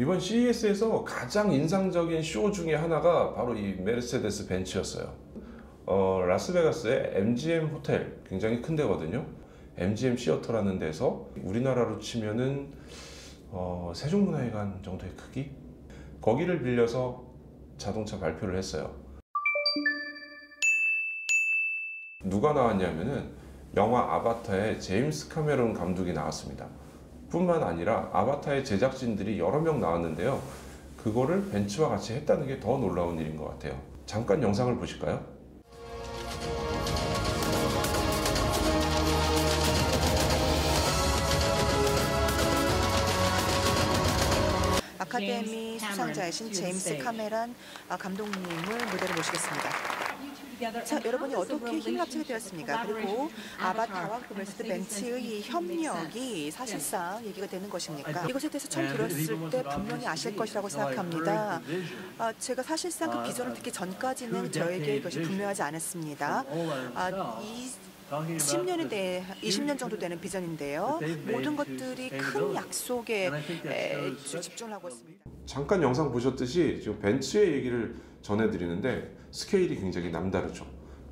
이번 CES에서 가장 인상적인 쇼 중에 하나가 바로 이 메르세데스 벤츠였어요. 라스베가스의 MGM 호텔, 굉장히 큰 데거든요. MGM 시어터라는 데서 우리나라로 치면은 세종문화회관 정도의 크기? 거기를 빌려서 자동차 발표를 했어요. 누가 나왔냐면은 영화 아바타의 제임스 카메론 감독이 나왔습니다. 뿐만 아니라 아바타의 제작진들이 여러 명 나왔는데요, 그거를 벤츠와 같이 했다는 게 더 놀라운 일인 것 같아요. 잠깐 영상을 보실까요? 아카데미 수상자이신 제임스 카메론 감독님을 무대로 모시겠습니다. 자, 여러분이 어떻게 힘을 합치게 되었습니까? 그리고 아바타와 메르세데스 벤츠의 이 협력이 사실상 얘기가 되는 것입니까? 이것에 대해서 처음 들었을 때 분명히 아실 것이라고 생각합니다. 제가 사실상 그 비전을 듣기 전까지는 저에게 이것이 분명하지 않았습니다. 20년 정도 되는 비전인데요. 모든 것들이 큰 약속에 집중하고 있습니다. 잠깐 영상 보셨듯이 지금 벤츠의 얘기를 전해드리는데 스케일이 굉장히 남다르죠.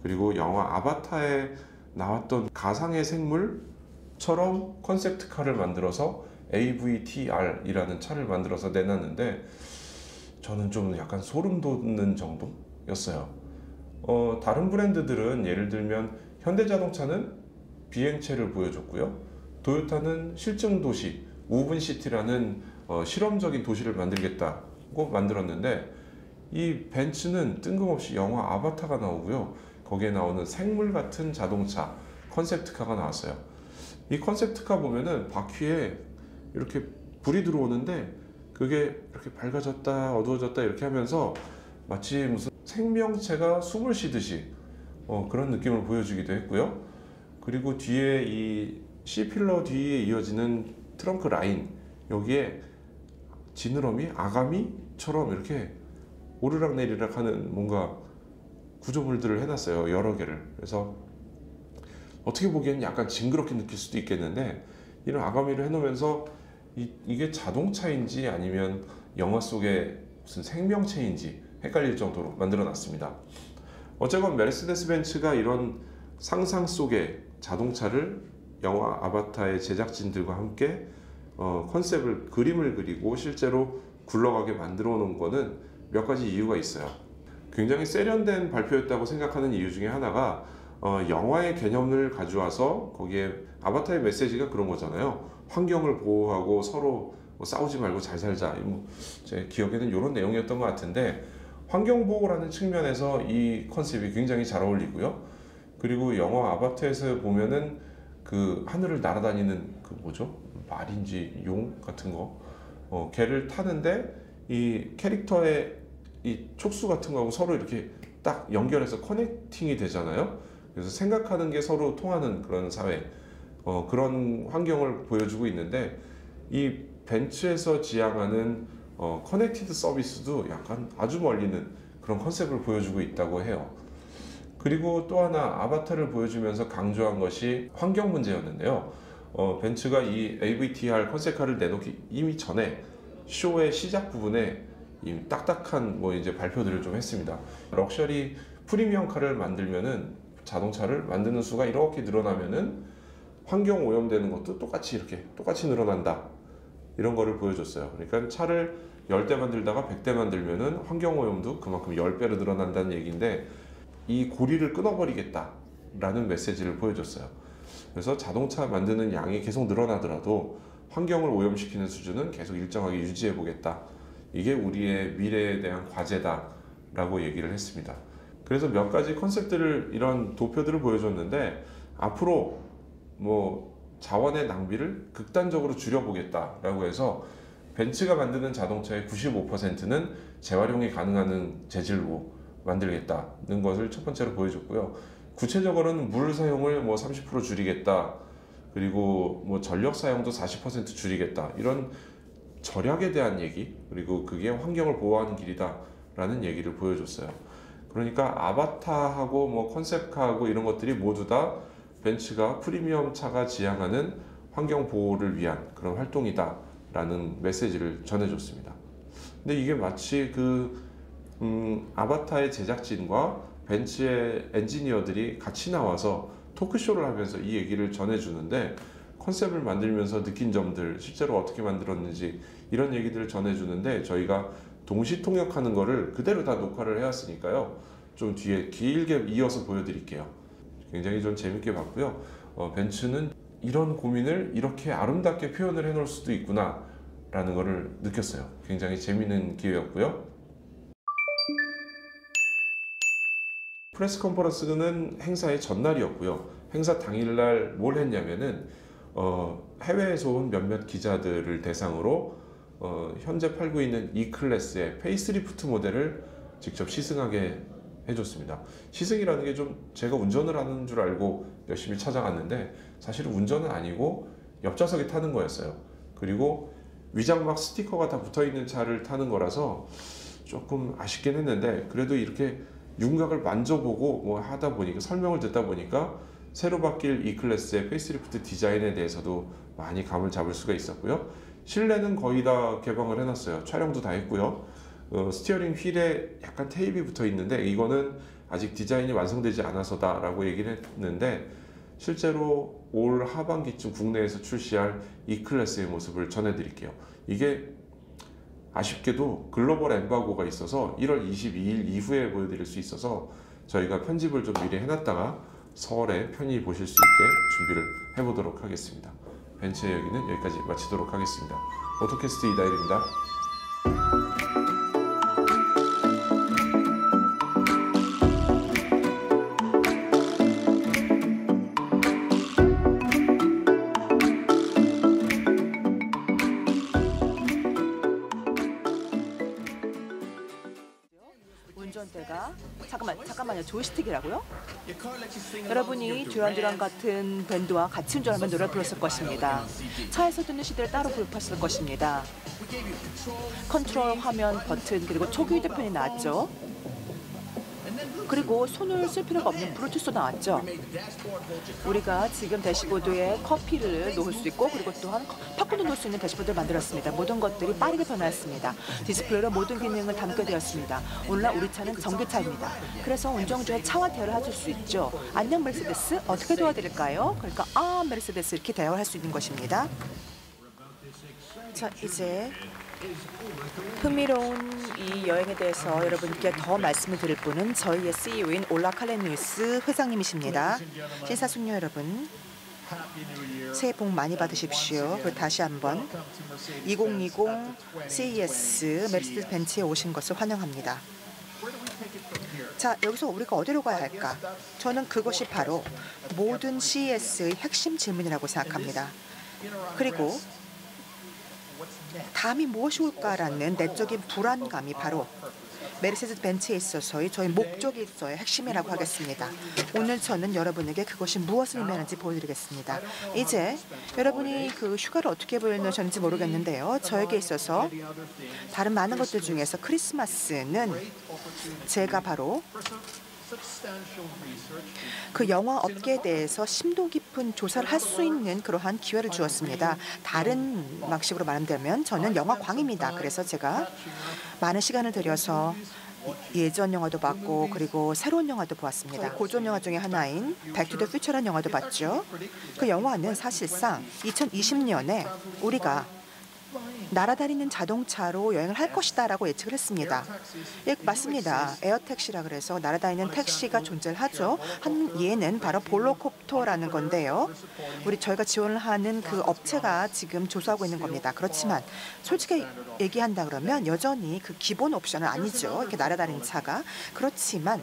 그리고 영화 아바타에 나왔던 가상의 생물처럼 컨셉트카를 만들어서 AVTR 이라는 차를 만들어서 내놨는데, 저는 좀 약간 소름 돋는 정도였어요. 다른 브랜드들은 예를 들면 현대자동차는 비행체를 보여줬고요, 도요타는 실증도시 우븐시티라는 실험적인 도시를 만들겠다고 만들었는데, 이 벤츠는 뜬금없이 영화 아바타가 나오고요, 거기에 나오는 생물 같은 자동차 컨셉트카가 나왔어요. 이 컨셉트카 보면은 바퀴에 이렇게 불이 들어오는데 그게 이렇게 밝아졌다 어두워졌다 이렇게 하면서 마치 무슨 생명체가 숨을 쉬듯이 그런 느낌을 보여주기도 했고요. 그리고 뒤에 이 C필러 뒤에 이어지는 트렁크 라인, 여기에 지느러미, 아가미처럼 이렇게 오르락내리락 하는 뭔가 구조물들을 해놨어요, 여러 개를. 그래서 어떻게 보기엔 약간 징그럽게 느낄 수도 있겠는데, 이런 아가미를 해놓으면서 이게 자동차인지 아니면 영화 속의 무슨 생명체인지 헷갈릴 정도로 만들어놨습니다. 어쨌건 메르세데스 벤츠가 이런 상상 속의 자동차를 영화 아바타의 제작진들과 함께 컨셉을, 그림을 그리고 실제로 굴러가게 만들어 놓은 거는 몇 가지 이유가 있어요. 굉장히 세련된 발표였다고 생각하는 이유 중에 하나가 영화의 개념을 가져와서 거기에 아바타의 메시지가 그런 거잖아요. 환경을 보호하고 서로 싸우지 말고 잘 살자. 제 기억에는 이런 내용이었던 것 같은데, 환경보호라는 측면에서 이 컨셉이 굉장히 잘 어울리고요. 그리고 영화 아바타에서 보면은 그 하늘을 날아다니는 그 뭐죠? 말인지 용 같은 거, 걔를 타는데 이 캐릭터의 이 촉수 같은 거하고 서로 이렇게 딱 연결해서 커넥팅이 되잖아요. 그래서 생각하는 게 서로 통하는 그런 사회, 그런 환경을 보여주고 있는데, 이 벤츠에서 지향하는 커넥티드 서비스도 약간 아주 멀리는 그런 컨셉을 보여주고 있다고 해요. 그리고 또 하나 아바타를 보여주면서 강조한 것이 환경 문제였는데요. 벤츠가 이 AVTR 컨셉카를 내놓기 이미 전에 쇼의 시작 부분에 이 딱딱한 발표들을 좀 했습니다. 럭셔리 프리미엄카를 만들면은, 자동차를 만드는 수가 이렇게 늘어나면은 환경 오염되는 것도 똑같이 늘어난다, 이런 거를 보여줬어요. 그러니까 차를 10대 만들다가 100대 만들면은 환경오염도 그만큼 10배로 늘어난다는 얘기인데, 이 고리를 끊어버리겠다 라는 메시지를 보여줬어요. 그래서 자동차 만드는 양이 계속 늘어나더라도 환경을 오염시키는 수준은 계속 일정하게 유지해 보겠다, 이게 우리의 미래에 대한 과제다 라고 얘기를 했습니다. 그래서 몇 가지 컨셉들을, 이런 도표들을 보여줬는데, 앞으로 자원의 낭비를 극단적으로 줄여보겠다 라고 해서 벤츠가 만드는 자동차의 95%는 재활용이 가능한 재질로 만들겠다는 것을 첫 번째로 보여줬고요. 구체적으로는 물 사용을 30% 줄이겠다, 그리고 전력 사용도 40% 줄이겠다, 이런 절약에 대한 얘기, 그리고 그게 환경을 보호하는 길이다 라는 얘기를 보여줬어요. 그러니까 아바타하고 컨셉카하고 이런 것들이 모두 다 벤츠가 프리미엄 차가 지향하는 환경 보호를 위한 그런 활동이다 라는 메시지를 전해줬습니다. 근데 이게 마치 그 아바타의 제작진과 벤츠의 엔지니어들이 같이 나와서 토크쇼를 하면서 이 얘기를 전해주는데, 컨셉을 만들면서 느낀 점들, 실제로 어떻게 만들었는지 이런 얘기들을 전해주는데, 저희가 동시 통역하는 거를 그대로 다 녹화를 해왔으니까요. 좀 뒤에 길게 이어서 보여드릴게요. 굉장히 좀 재밌게 봤고요. 벤츠는 이런 고민을 이렇게 아름답게 표현을 해놓을 수도 있구나 라는 거를 느꼈어요. 굉장히 재밌는 기회였고요. 프레스 컨퍼런스는 행사의 전날이었고요. 행사 당일날 뭘 했냐면은 해외에서 온 몇몇 기자들을 대상으로 현재 팔고 있는 E클래스의 페이스리프트 모델을 직접 시승하게 해줬습니다. 시승이라는 게 좀 제가 운전을 하는 줄 알고 열심히 찾아갔는데 사실은 운전은 아니고 옆좌석에 타는 거였어요. 그리고 위장막 스티커가 다 붙어있는 차를 타는 거라서 조금 아쉽긴 했는데, 그래도 이렇게 윤곽을 만져보고 뭐 하다 보니까, 설명을 듣다 보니까 새로 바뀔 E클래스의 페이스리프트 디자인에 대해서도 많이 감을 잡을 수가 있었고요. 실내는 거의 다 개방을 해놨어요. 촬영도 다 했고요. 스티어링 휠에 약간 테이프 붙어 있는데 이거는 아직 디자인이 완성되지 않아서다 라고 얘기를 했는데, 실제로 올 하반기쯤 국내에서 출시할 E클래스의 모습을 전해드릴게요. 이게 아쉽게도 글로벌 엠바고가 있어서 1월 22일 이후에 보여드릴 수 있어서 저희가 편집을 좀 미리 해놨다가 설에 편히 보실 수 있게 준비를 해보도록 하겠습니다. 벤츠의 여기는 여기까지 마치도록 하겠습니다. 오토캐스트 이다일입니다. 잠깐만요. 조이스틱이라고요? 여러분이 듀란 같은 밴드와 같이 운전하면 노래를 불렀을 것입니다. 차에서 듣는 시대를 따로 구입했을 것입니다. 컨트롤 화면, 버튼, 그리고 초기 휴대폰이 나왔죠. 그리고 손을 쓸 필요가 없는 블루투스도 나왔죠. 우리가 지금 대시보드에 커피를 놓을 수 있고, 그리고 또한 팝콘도 놓을 수 있는 대시보드를 만들었습니다. 모든 것들이 빠르게 변화했습니다. 디스플레이로 모든 기능을 담게 되었습니다. 오늘날 우리 차는 전기차입니다. 그래서 운전 중에 차와 대화를 하실 수 있죠. 안녕 메르세데스, 어떻게 도와드릴까요? 그러니까 아 메르세데스, 이렇게 대화를 할 수 있는 것입니다. 자, 이제 흥미로운 이 여행에 대해서 여러분께 더 말씀을 드릴 분은 저희의 CEO인 올라 칼레니우스 회장님이십니다. 신사숙녀 여러분, 새해 복 많이 받으십시오. 그리고 다시 한번 2020 CES 메르세데스 벤츠에 오신 것을 환영합니다. 자, 여기서 우리가 어디로 가야 할까? 저는 그것이 바로 모든 CES의 핵심 질문이라고 생각합니다. 그리고 다음이 무엇이 올까라는 내적인 불안감이 바로 메르세데스 벤츠에 있어서의 저희 목적이 있어야 핵심이라고 하겠습니다. 오늘 저는 여러분에게 그것이 무엇을 의미하는지 보여드리겠습니다. 이제 여러분이 그 휴가를 어떻게 보내셨는지 모르겠는데요. 저에게 있어서 다른 많은 것들 중에서 크리스마스는 제가 바로 그 영화 업계에 대해서 심도 깊은 조사를 할 수 있는 그러한 기회를 주었습니다. 다른 방식으로 말하면 저는 영화광입니다. 그래서 제가 많은 시간을 들여서 예전 영화도 봤고, 그리고 새로운 영화도 보았습니다. 고전 영화 중에 하나인 백투더퓨처라는 영화도 봤죠. 그 영화는 사실상 2020년에 우리가 날아다니는 자동차로 여행을 할 것이다 라고 예측을 했습니다. 예, 맞습니다. 에어택시라 그래서 날아다니는 택시가 존재하죠. 한 예는 바로 볼로콥터라는 건데요. 저희가 지원을 하는 그 업체가 지금 조사하고 있는 겁니다. 그렇지만 솔직히 얘기한다 그러면 여전히 그 기본 옵션은 아니죠. 이렇게 날아다니는 차가. 그렇지만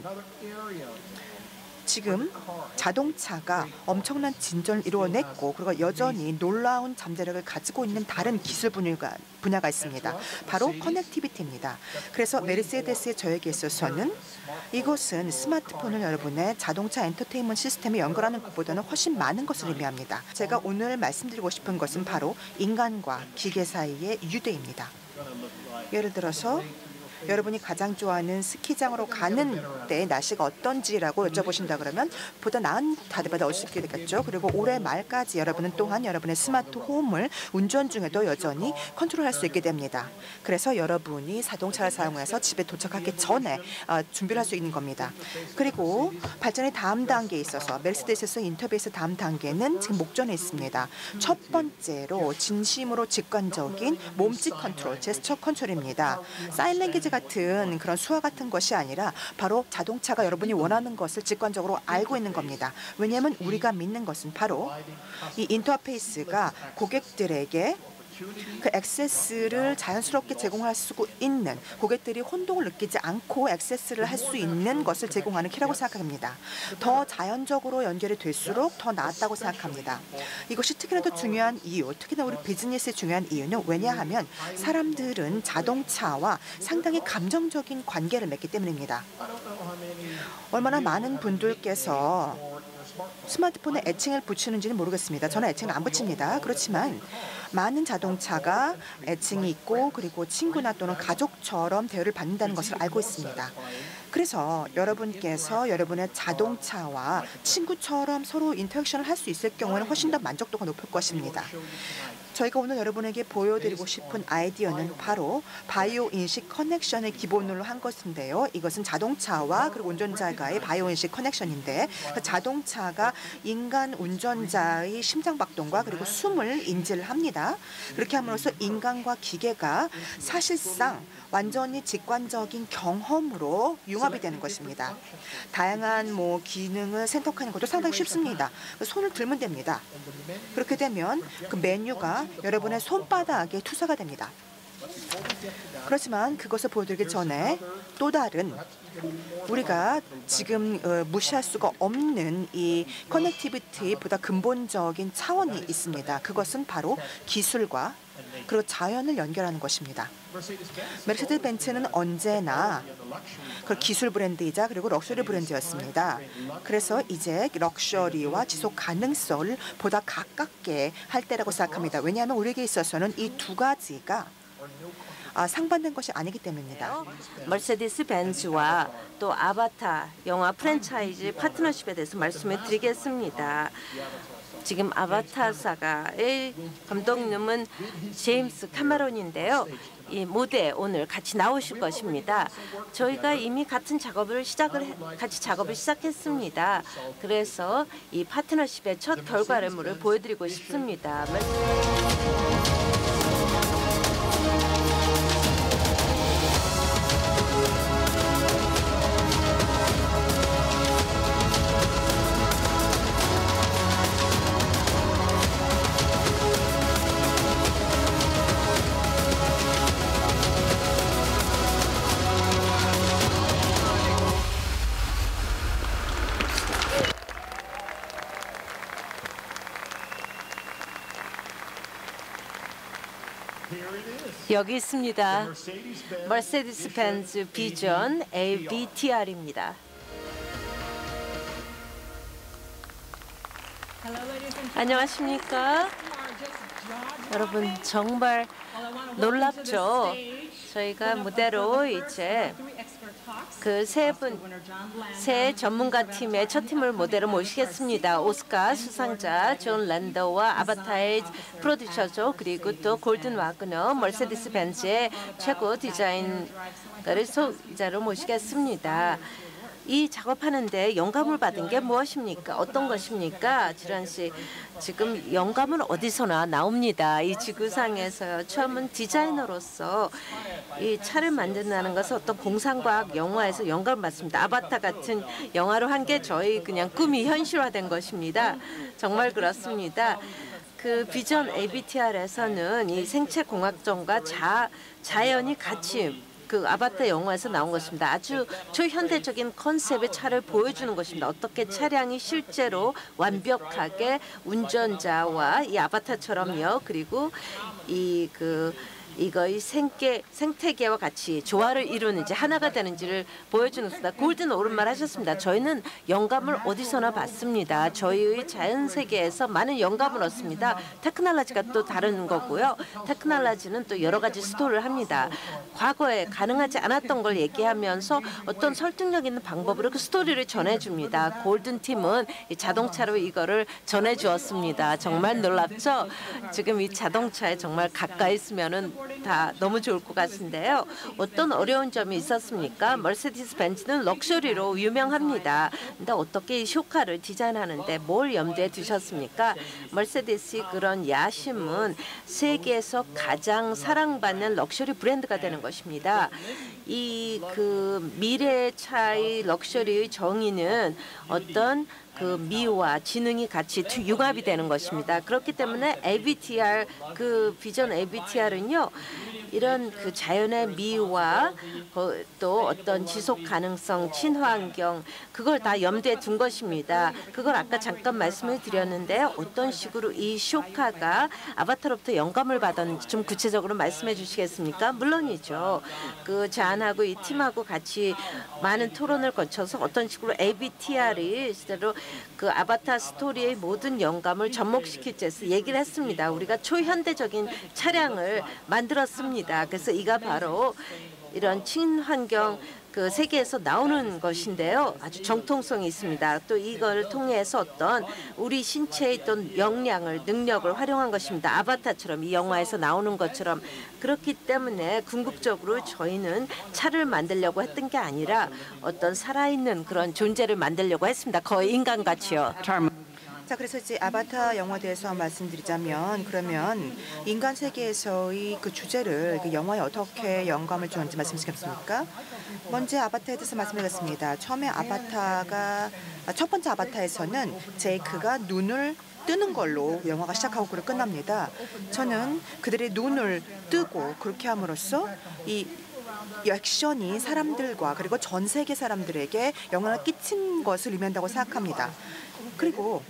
지금 자동차가 엄청난 진전을 이루어냈고, 그리고 여전히 놀라운 잠재력을 가지고 있는 다른 기술 분야가 있습니다. 바로 커넥티비티입니다. 그래서 메르세데스의 저에게 있어서는 이것은 스마트폰을 여러분의 자동차 엔터테인먼트 시스템에 연결하는 것보다는 훨씬 많은 것을 의미합니다. 제가 오늘 말씀드리고 싶은 것은 바로 인간과 기계 사이의 유대입니다. 예를 들어서 여러분이 가장 좋아하는 스키장으로 가는 때 날씨가 어떤지라고 여쭤보신다 그러면 보다 나은 답변을 얻을 수 있게 되겠죠. 그리고 올해 말까지 여러분은 또한 여러분의 스마트 홈을 운전 중에도 여전히 컨트롤할 수 있게 됩니다. 그래서 여러분이 자동차를 사용해서 집에 도착하기 전에 준비를 할 수 있는 겁니다. 그리고 발전의 다음 단계에 있어서 메르세데스에서 인터뷰에서 다음 단계는 지금 목전에 있습니다. 첫 번째로 진심으로 직관적인 몸짓 컨트롤, 제스처 컨트롤입니다. 사인랭귀지 같은 그런 수화 같은 것이 아니라 바로 자동차가 여러분이 원하는 것을 직관적으로 알고 있는 겁니다. 왜냐하면 우리가 믿는 것은 바로 이 인터페이스가 고객들에게 그 액세스를 자연스럽게 제공할 수 있는, 고객들이 혼동을 느끼지 않고 액세스를 할 수 있는 것을 제공하는 키라고 생각합니다. 더 자연적으로 연결이 될수록 더 나았다고 생각합니다. 이것이 특히나 더 중요한 이유, 특히나 우리 비즈니스의 중요한 이유는 왜냐하면 사람들은 자동차와 상당히 감정적인 관계를 맺기 때문입니다. 얼마나 많은 분들께서 스마트폰에 애칭을 붙이는지는 모르겠습니다. 저는 애칭을 안 붙입니다. 그렇지만 많은 자동차가 애칭이 있고 그리고 친구나 또는 가족처럼 대우를 받는다는 것을 알고 있습니다. 그래서 여러분께서 여러분의 자동차와 친구처럼 서로 인터랙션을 할 수 있을 경우에는 훨씬 더 만족도가 높을 것입니다. 저희가 오늘 여러분에게 보여드리고 싶은 아이디어는 바로 바이오 인식 커넥션을 기본으로 한 것인데요. 이것은 자동차와 그리고 운전자가의 바이오 인식 커넥션인데, 자동차가 인간 운전자의 심장박동과 그리고 숨을 인지를 합니다. 그렇게 함으로써 인간과 기계가 사실상 완전히 직관적인 경험으로 융합이 되는 것입니다. 다양한 기능을 선택하는 것도 상당히 쉽습니다. 손을 들면 됩니다. 그렇게 되면 그 메뉴가 여러분의 손바닥에 투사가 됩니다. 그렇지만 그것을 보여드리기 전에 또 다른, 우리가 지금 무시할 수가 없는 이 커넥티비티보다 근본적인 차원이 있습니다. 그것은 바로 기술과 그리고 자연을 연결하는 것입니다. 메르세데스 벤츠는 언제나 그 기술 브랜드이자 그리고 럭셔리 브랜드였습니다. 그래서 이제 럭셔리와 지속 가능성을 보다 가깝게 할 때라고 생각합니다. 왜냐하면 우리에게 있어서는 이 두 가지가 상반된 것이 아니기 때문입니다. 머세디스 벤츠와 또 아바타 영화 프랜차이즈 파트너십에 대해서 말씀을 드리겠습니다. 지금 아바타사가의 감독님은 제임스 카메론인데요. 이 무대에 오늘 같이 나오실 것입니다. 저희가 이미 같은 작업을 시작했습니다. 그래서 이 파트너십의 첫 결과물을 보여드리고 싶습니다. 여기 있습니다. Mercedes-Benz Vision AVTR입니다. 안녕하십니까? 여러분 정말 놀랍죠? 저희가 무대로 이제 그 세 전문가 팀의 첫 팀을 모델로 모시겠습니다. 오스카 수상자 존 랜더와 아바타의 프로듀서죠. 그리고 또 골든 와그너, 머세디스 벤츠의 최고 디자인가를 소유자로 모시겠습니다. 이 작업하는데 영감을 받은 게 무엇입니까? 어떤 것입니까? 지란 씨, 지금 영감은 어디서나 나옵니다. 이 지구상에서 처음은 디자이너로서 이 차를 만든다는 것은 어떤 공상과학 영화에서 영감을 받습니다. 아바타 같은 영화로 한 게 저희 그냥 꿈이 현실화된 것입니다. 정말 그렇습니다. 그 비전 AVTR에서는 이 생체공학전과 자연이 같이 그 아바타 영화에서 나온 것입니다. 아주 초현대적인 컨셉의 차를 보여주는 것입니다. 어떻게 차량이 실제로 완벽하게 운전자와 이 아바타처럼요. 그리고 이 이거의 생태계와 같이 조화를 이루는지 하나가 되는지를 보여주는 수다. 골든 옳은 말 하셨습니다. 저희는 영감을 어디서나 받습니다. 저희의 자연세계에서 많은 영감을 얻습니다. 테크놀로지가 또 다른 거고요. 테크놀로지는 또 여러 가지 시도를 합니다. 과거에 가능하지 않았던 걸 얘기하면서 어떤 설득력 있는 방법으로 그 스토리를 전해줍니다. 골든 팀은 이 자동차로 이거를 전해주었습니다. 정말 놀랍죠? 지금 이 자동차에 정말 가까이 있으면은 다 너무 좋을 것 같은데요. 어떤 어려운 점이 있었습니까? 머세디스 벤츠는 럭셔리로 유명합니다. 근데 어떻게 이 쇼카를 디자인하는데 뭘 염두에 두셨습니까? 머세디스의 그런 야심은 세계에서 가장 사랑받는 럭셔리 브랜드가 되는 것입니다. 이 그 미래의 차의 럭셔리의 정의는 어떤 그 미와 지능이 같이 융합이 되는 것입니다. 그렇기 때문에 AVTR 그 비전 AVTR은요, 이런 그 자연의 미와 또 어떤 지속 가능성, 친환경 그걸 다 염두에 둔 것입니다. 그걸 아까 잠깐 말씀을 드렸는데 어떤 식으로 이 쇼카가 아바타로부터 영감을 받았는지 좀 구체적으로 말씀해 주시겠습니까? 물론이죠. 그 제안하고 이 팀하고 같이 많은 토론을 거쳐서 어떤 식으로 AVTR이 실제로 그 아바타 스토리의 모든 영감을 접목시킬지 얘기를 했습니다. 우리가 초현대적인 차량을 만들었습니다. 그래서 이가 바로 이런 친환경 그 세계에서 나오는 것인데요. 아주 정통성이 있습니다. 또 이걸 통해서 어떤 우리 신체의 어떤 역량을, 능력을 활용한 것입니다. 아바타처럼 이 영화에서 나오는 것처럼. 그렇기 때문에 궁극적으로 저희는 차를 만들려고 했던 게 아니라 어떤 살아있는 그런 존재를 만들려고 했습니다. 거의 인간같이요. 자, 그래서 이제 아바타 영화에 대해서 말씀드리자면, 그러면 인간 세계에서의 그 주제를 그 영화에 어떻게 영감을 주는지 말씀드리겠습니까? 먼저 아바타에 대해서 말씀드리겠습니다. 처음에 아바타가 첫 번째 아바타에서는 제이크가 눈을 뜨는 걸로 영화가 시작하고 그걸 끝납니다. 저는 그들의 눈을 뜨고 그렇게 함으로써 이 액션이 사람들과 그리고 전 세계 사람들에게 영향을 끼친 것을 의미한다고 생각합니다. 그리고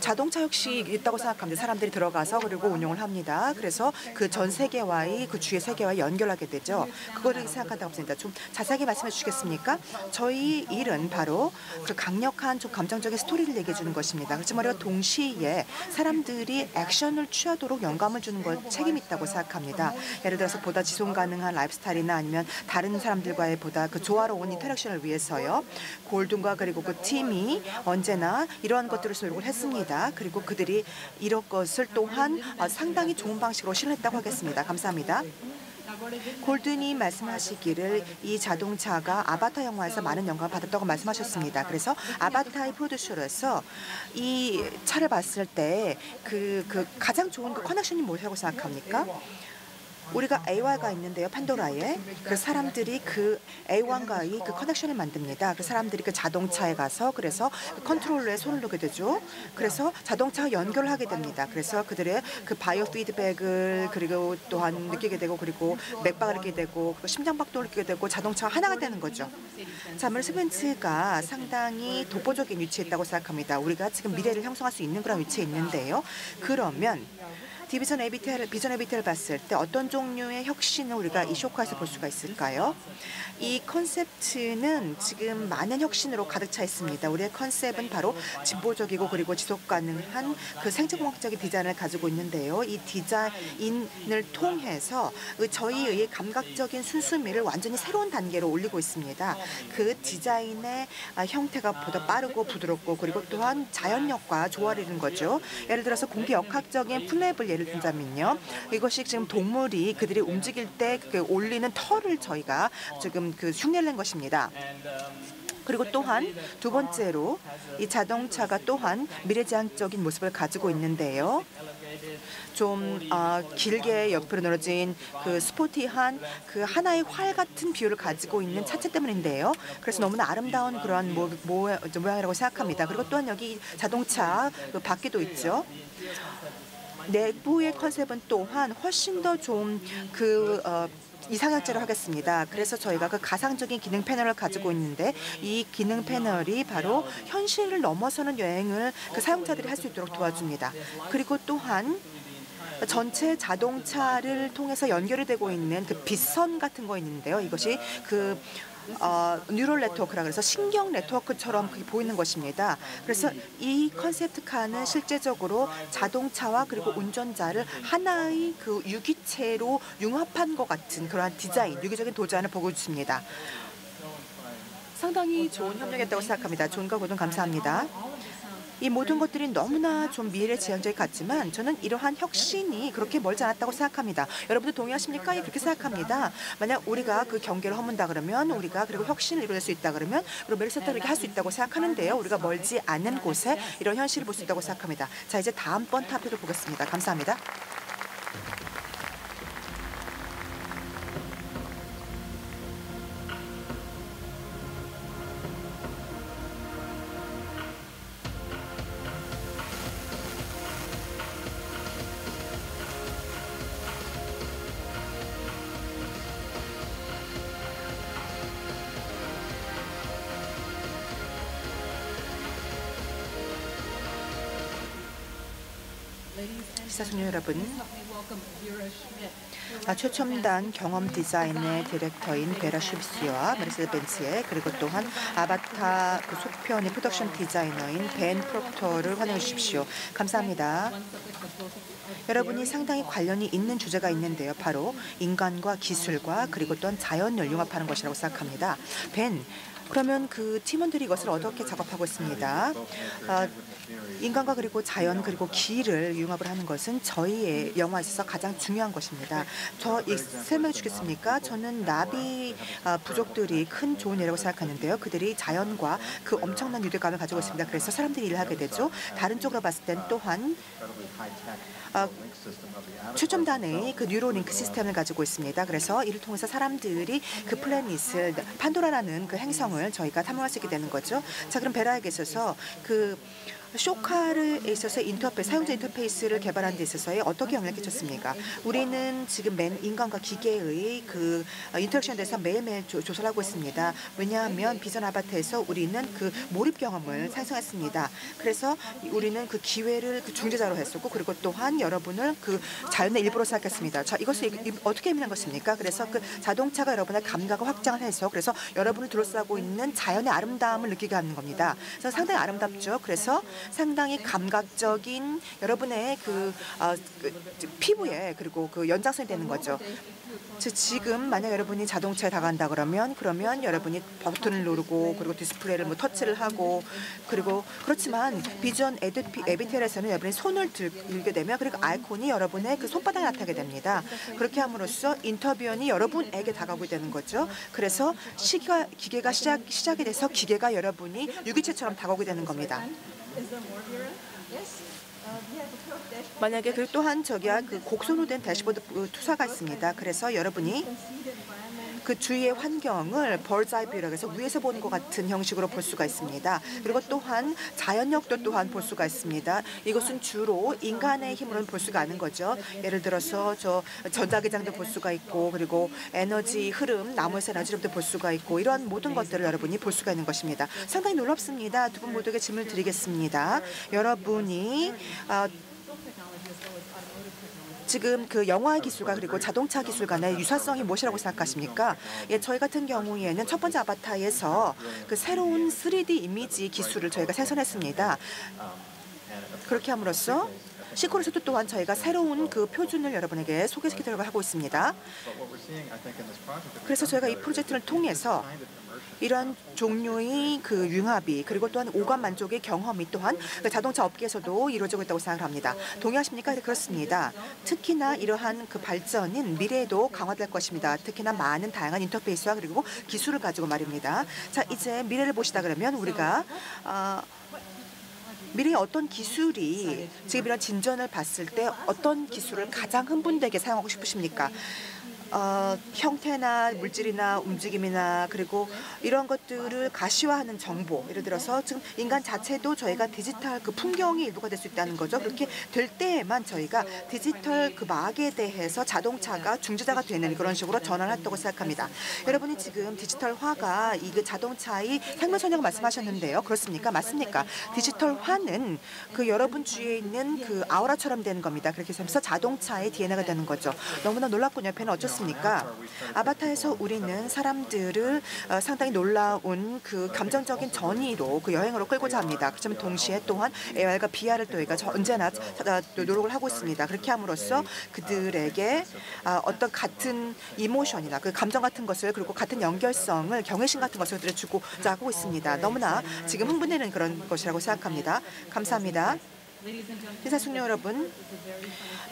자동차 역시 있다고 생각합니다. 사람들이 들어가서 그리고 운용을 합니다. 그래서 그 전 세계와의 그 주위의 세계와 연결하게 되죠. 그거를 생각한다고 합니다. 좀 자세하게 말씀해 주시겠습니까? 저희 일은 바로 그 강력한 좀 감정적인 스토리를 얘기해 주는 것입니다. 그렇지만 우리가 동시에 사람들이 액션을 취하도록 영감을 주는 걸 책임이 있다고 생각합니다. 예를 들어서 보다 지속 가능한 라이프스타일이나 아니면 다른 사람들과의 보다 그 조화로운 인터랙션을 위해서요. 골든과 그리고 그 팀이 언제나 이러한 것들을 노력을 했습니다. 그리고 그들이 이런 것을 또한 상당히 좋은 방식으로 실현했다고 하겠습니다. 감사합니다. 골든이 말씀하시기를 이 자동차가 아바타 영화에서 많은 영감을 받았다고 말씀하셨습니다. 그래서 아바타의 프로듀서로서 이 차를 봤을 때 그 가장 좋은 그 커넥션이 뭐라고 생각합니까? 우리가 A1가 있는데요, 판도라에. 그 사람들이 그 A1과의 그 커넥션을 만듭니다. 그 사람들이 그 자동차에 가서 그래서 컨트롤러에 손을 놓게 되죠. 그래서 자동차와 연결을 하게 됩니다. 그래서 그들의 그 바이오 피드백을 그리고 또한 느끼게 되고 그리고 맥박을 느끼게 되고 심장박동을 느끼게 되고 자동차와 하나가 되는 거죠. 자, 메르세데스가 상당히 독보적인 위치에 있다고 생각합니다. 우리가 지금 미래를 형성할 수 있는 그런 위치에 있는데요. 그러면 비전 AVTR을 봤을 때 어떤 종류의 혁신을 우리가 이 쇼카에서 볼 수가 있을까요? 이 컨셉트는 지금 많은 혁신으로 가득 차 있습니다. 우리의 컨셉은 바로 진보적이고 그리고 지속 가능한 그 생태공학적인 디자인을 가지고 있는데요. 이 디자인을 통해서 저희의 감각적인 순수미를 완전히 새로운 단계로 올리고 있습니다. 그 디자인의 형태가 보다 빠르고 부드럽고 그리고 또한 자연력과 조화를 이루는 거죠. 예를 들어서 공기역학적인 플랩을 예를 든다면요. 이것이 지금 동물이 그들이 움직일 때 올리는 털을 저희가 지금 그 흉내를 낸 것입니다. 그리고 또한 두 번째로 이 자동차가 또한 미래지향적인 모습을 가지고 있는데요. 좀 길게 옆으로 늘어진 그 스포티한 그 하나의 활 같은 비율을 가지고 있는 차체 때문인데요. 그래서 너무나 아름다운 그런 모양이라고 생각합니다. 그리고 또한 여기 자동차 그 바퀴도 있죠. 내부의 컨셉은 또한 훨씬 더 좀 그 이상형제로 하겠습니다. 그래서 저희가 그 가상적인 기능 패널을 가지고 있는데 이 기능 패널이 바로 현실을 넘어서는 여행을 그 사용자들이 할 수 있도록 도와줍니다. 그리고 또한 전체 자동차를 통해서 연결이 되고 있는 그 빛선 같은 거 있는데요. 이것이 그 뉴럴 네트워크라고 해서 신경 네트워크처럼 그게 보이는 것입니다. 그래서 이 컨셉트카는 실제적으로 자동차와 그리고 운전자를 하나의 그 유기체로 융합한 것 같은 그러한 디자인, 유기적인 도전을 보여줍니다. 상당히 좋은 협력이었다고 생각합니다. 존과 고든 감사합니다. 이 모든 것들이 너무나 좀 미래지향적이 같지만 저는 이러한 혁신이 그렇게 멀지 않았다고 생각합니다. 여러분도 동의하십니까? 예, 그렇게 생각합니다. 만약 우리가 그 경계를 허문다 그러면 우리가 그리고 혁신을 이뤄낼 수 있다 그러면 그리고 메르세데스가 그렇게 할 수 있다고 생각하는데요. 우리가 멀지 않은 곳에 이런 현실을 볼 수 있다고 생각합니다. 자, 이제 다음번 타표를 보겠습니다. 감사합니다. 시사숙녀 여러분, 최첨단 경험 디자인의 디렉터인 베라 슈비스와 메르세데스 벤츠의 그리고 또한 아바타 그 속편의 프로덕션 디자이너인 벤 프로프터를 환영해 주십시오. 감사합니다. 여러분이 상당히 관련이 있는 주제가 있는데요. 바로 인간과 기술과 그리고 또한 자연을 융합하는 것이라고 생각합니다. 벤, 그러면 그 팀원들이 이것을 어떻게 작업하고 있습니다. 인간과 그리고 자연 그리고 기를 융합을 하는 것은 저희의 영화에서 가장 중요한 것입니다. 저 설명해 주겠습니까? 저는 나비 부족들이 큰 좋은 예라고 생각하는데요. 그들이 자연과 그 엄청난 유대감을 가지고 있습니다. 그래서 사람들이 일을 하게 되죠. 다른 쪽으로 봤을 땐 또한 최첨단의 그 뉴로링크 시스템을 가지고 있습니다. 그래서 이를 통해서 사람들이 그 플래닛을 판도라라는 그 행성을 저희가 탐험할 수 있게 되는 거죠. 자, 그럼 베라에게 있어서 그 쇼카에 있어서 인터페이스, 사용자 인터페이스를 개발하는 데 있어서의 어떻게 영향을 끼쳤습니까? 우리는 지금 맨 인간과 기계의 그 인터랙션에 대해서 매일매일 조사를 하고 있습니다. 왜냐하면 비전 아바타에서 우리는 그 몰입 경험을 상승했습니다. 그래서 우리는 그 기회를 그 중재자로 했었고 그리고 또한 여러분을 그 자연의 일부로 생각했습니다. 자, 이것을 어떻게 의미하는 것입니까? 그래서 그 자동차가 여러분의 감각을 확장을 해서 그래서 여러분을 둘러싸고 있는 자연의 아름다움을 느끼게 하는 겁니다. 그래서 상당히 아름답죠. 그래서 상당히 감각적인 여러분의 그 피부에 그리고 그 연장선이 되는 거죠. 지금 만약 여러분이 자동차에 다가간다 그러면 여러분이 버튼을 누르고 그리고 디스플레이를 뭐 터치를 하고 그리고 그렇지만 비전 AVTR에서는 여러분이 손을 들게 되면 그리고 아이콘이 여러분의 그 손바닥에 나타나게 됩니다. 그렇게 함으로써 인터뷰언이 여러분에게 다가오게 되는 거죠. 그래서 기계가 시작이 돼서 기계가 여러분이 유기체처럼 다가오게 되는 겁니다. 만약에 그 또한 저기야 그 곡선으로 된 대시보드 투사가 있습니다. 그래서 여러분이 그 주위의 환경을 bird's-eye view라고 해서 위에서 보는 것 같은 형식으로 볼 수가 있습니다. 그리고 또한 자연력도 또한 볼 수가 있습니다. 이것은 주로 인간의 힘으로는 볼 수가 않은 거죠. 예를 들어서 저 전자기장도 볼 수가 있고 그리고 에너지 흐름, 나무에서 에너지 흐름도 볼 수가 있고 이러한 모든 것들을 여러분이 볼 수가 있는 것입니다. 상당히 놀랍습니다. 두 분 모두에게 질문을 드리겠습니다. 여러분이 지금 그 영화 기술과 그리고 자동차 기술 간의 유사성이 무엇이라고 생각하십니까? 예, 저희 같은 경우에는 첫 번째 아바타에서 그 새로운 3D 이미지 기술을 저희가 생산했습니다. 그렇게 함으로써 시코에서도 또한 저희가 새로운 그 표준을 여러분에게 소개시키려고 하고 있습니다. 그래서 저희가 이 프로젝트를 통해서 이러한 종류의 그 융합이 그리고 또한 오감 만족의 경험이 또한 자동차 업계에서도 이루어지고 있다고 생각을 합니다. 동의하십니까? 그렇습니다. 특히나 이러한 그 발전은 미래에도 강화될 것입니다. 특히나 많은 다양한 인터페이스와 그리고 기술을 가지고 말입니다. 자, 이제 미래를 보시다 그러면 우리가 미래의 어떤 기술이 지금 이런 진전을 봤을 때 어떤 기술을 가장 흥분되게 사용하고 싶으십니까? 형태나 물질이나 움직임이나 그리고 이런 것들을 가시화하는 정보, 예를 들어서 지금 인간 자체도 저희가 디지털 그 풍경이 일부가 될 수 있다는 거죠. 그렇게 될 때에만 저희가 디지털 그 막에 대해서 자동차가 중재자가 되는 그런 식으로 전환했다고 생각합니다. 여러분이 지금 디지털화가 이 그 자동차의 생명 선형을 말씀하셨는데요. 그렇습니까? 맞습니까? 디지털화는 그 여러분 주위에 있는 그 아우라처럼 되는 겁니다. 그렇게 해서 자동차의 DNA가 되는 거죠. 너무나 놀랍군요. 팬은 어떻습니까? 아바타에서 우리는 사람들을 상당히 놀라운 그 감정적인 전이로 그 여행으로 끌고자 합니다. 그렇지만 동시에 또한 AR과 BR을 저희가 언제나 노력을 하고 있습니다. 그렇게 함으로써 그들에게 어떤 같은 이모션이나 그 감정 같은 것을 그리고 같은 연결성을 경외심 같은 것을 그들에게 주고자 하고 있습니다. 너무나 지금 흥분되는 그런 것이라고 생각합니다. 감사합니다. 시사 숙녀 여러분,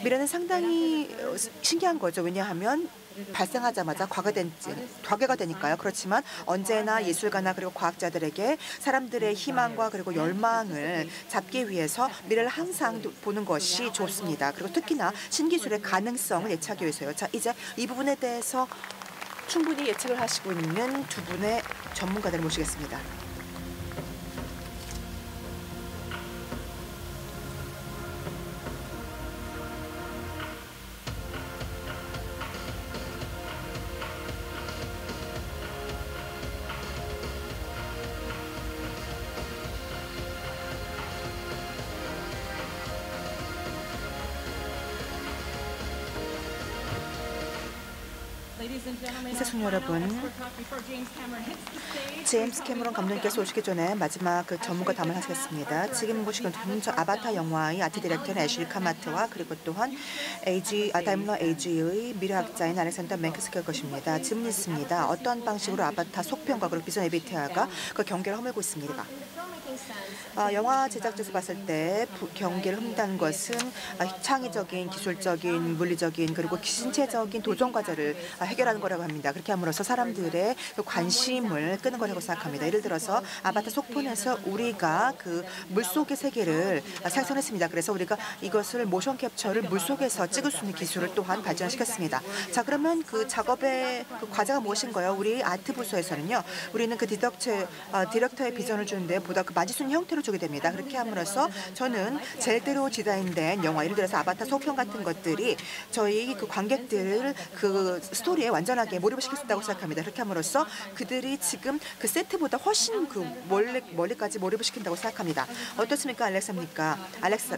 미래는 상당히 신기한 거죠. 왜냐하면 발생하자마자 과거가 되니까요. 그렇지만 언제나 예술가나 그리고 과학자들에게 사람들의 희망과 그리고 열망을 잡기 위해서 미래를 항상 보는 것이 좋습니다. 그리고 특히나 신기술의 가능성을 예측하기 위해서요. 자, 이제 이 부분에 대해서 충분히 예측을 하시고 있는 두 분의 전문가들을 모시겠습니다. 시청자 여러분, 제임스 카메론 감독님께서 오시기 전에 마지막 그 전문가 담을 하시겠습니다. 지금 보시는 아바타 영화의 아트 디렉터인 애슐리 카마트와 그리고 또한 다임러 AG의 미래학자인 알렉산더 맨크스키일 것입니다. 질문이 있습니다. 어떤 방식으로 아바타 속편과 그리고 비전 AVTR가 그 경계를 허물고 있습니까? 영화 제작자에서 봤을 때 경계를 허문다는 것은 창의적인, 기술적인, 물리적인 그리고 신체적인 도전 과제를 해결하는 거라고 합니다. 그렇게 함으로써 사람들의 관심을 끄는 거라고 생각합니다. 예를 들어서 아바타 속편에서 우리가 그 물속의 세계를 생성했습니다. 그래서 우리가 이것을 모션 캡처를 물속에서 찍을 수 있는 기술을 또한 발전시켰습니다. 자, 그러면 그 작업의 그 과제가 무엇인가요? 우리 아트 부서에서는요, 우리는 그 디렉터의 비전을 주는데 보다 그 마지순 형태로 주게 됩니다. 그렇게 함으로써 저는 제대로 디자인된 영화, 예를 들어서 아바타 속편 같은 것들이 저희 그 관객들을 그 스토리에 완전하게 몰입을 시킬 수 있다고 생각합니다. 그렇게 함으로써 그들이 지금 그 세트보다 훨씬 그 멀리까지 몰입을 시킨다고 생각합니다. 어떻습니까,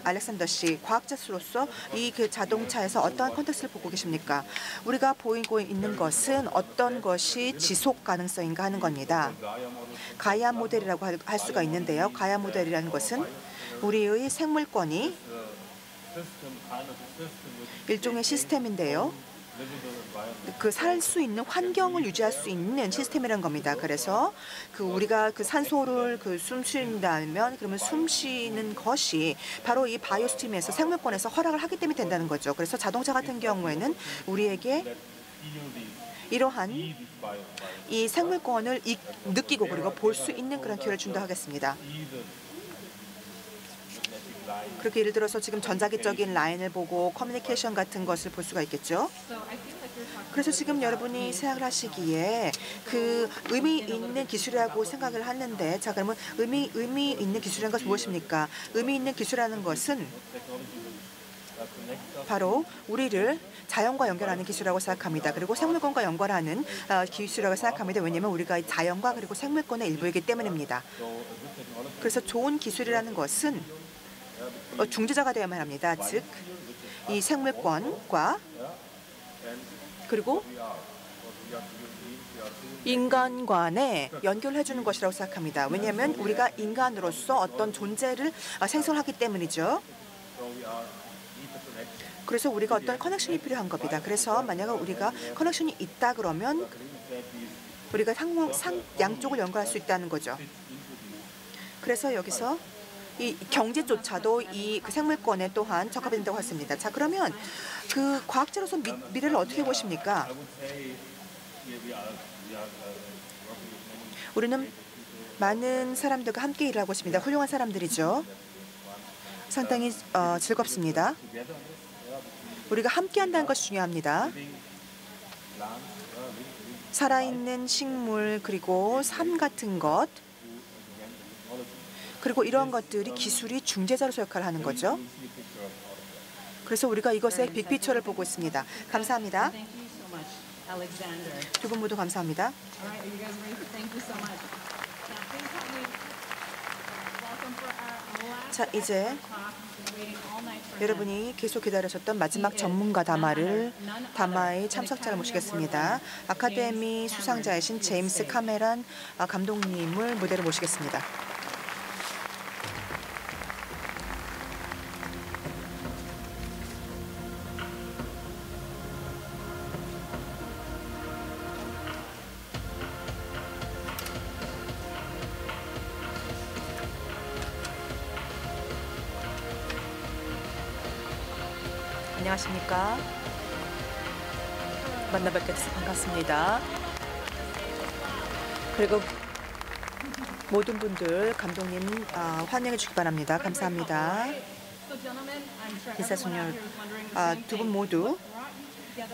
알렉산더 씨, 과학자로서 이 그 자동차에서 어떠한 컨텍스트를 보고 계십니까? 우리가 보이고 있는 것은 어떤 것이 지속 가능성인가 하는 겁니다. 가이아 모델이라고 할 수가 있는데요. 가이아 모델이라는 것은 우리의 생물권이 일종의 시스템인데요. 그 살 수 있는 환경을 유지할 수 있는 시스템이란 겁니다. 그래서 그 우리가 그 산소를 그 숨쉰다면 그러면 숨쉬는 것이 바로 이 바이오스팀에서 생물권에서 허락을 하기 때문에 된다는 거죠. 그래서 자동차 같은 경우에는 우리에게 이러한 이 생물권을 느끼고 그리고 볼 수 있는 그런 기회를 준다 하겠습니다. 그렇게 예를 들어서 지금 전자기적인 라인을 보고 커뮤니케이션 같은 것을 볼 수가 있겠죠. 그래서 지금 여러분이 생각을 하시기에 그 의미 있는 기술이라고 생각을 하는데, 자, 그러면 의미 있는 기술이라는 것은 무엇입니까? 의미 있는 기술이라는 것은 바로 우리를 자연과 연결하는 기술이라고 생각합니다. 그리고 생물권과 연관하는 기술이라고 생각합니다. 왜냐하면 우리가 자연과 그리고 생물권의 일부이기 때문입니다. 그래서 좋은 기술이라는 것은 중재자가 되어야만 합니다. 즉, 이 생물권과 그리고 인간 간에 연결해 주는 것이라고 생각합니다. 왜냐하면 우리가 인간으로서 어떤 존재를 생성하기 때문이죠. 그래서 우리가 어떤 커넥션이 필요한 겁니다. 그래서 만약에 우리가 커넥션이 있다 그러면 우리가 양쪽을 연결할 수 있다는 거죠. 그래서 여기서 이 경제조차도 이 생물권에 또한 적합된다고 했습니다. 자, 그러면 그 과학자로서 미래를 어떻게 보십니까? 우리는 많은 사람들과 함께 일하고 있습니다. 훌륭한 사람들이죠. 상당히 즐겁습니다. 우리가 함께한다는 것이 중요합니다. 살아있는 식물 그리고 삶 같은 것, 그리고 이런 것들이 기술이 중재자로서 역할을 하는 거죠. 그래서 우리가 이것의 빅피처를 보고 있습니다. 감사합니다. 두 분 모두 감사합니다. 자, 이제 여러분이 계속 기다리셨던 마지막 전문가 담화의 참석자를 모시겠습니다. 아카데미 수상자이신 제임스 카메론 감독님을 무대로 모시겠습니다. 안녕하십니까? 만나 뵙게 돼서 반갑습니다. 그리고 모든 분들 감독님 환영해 주시기 바랍니다. 감사합니다. 인사순열 두 분 모두.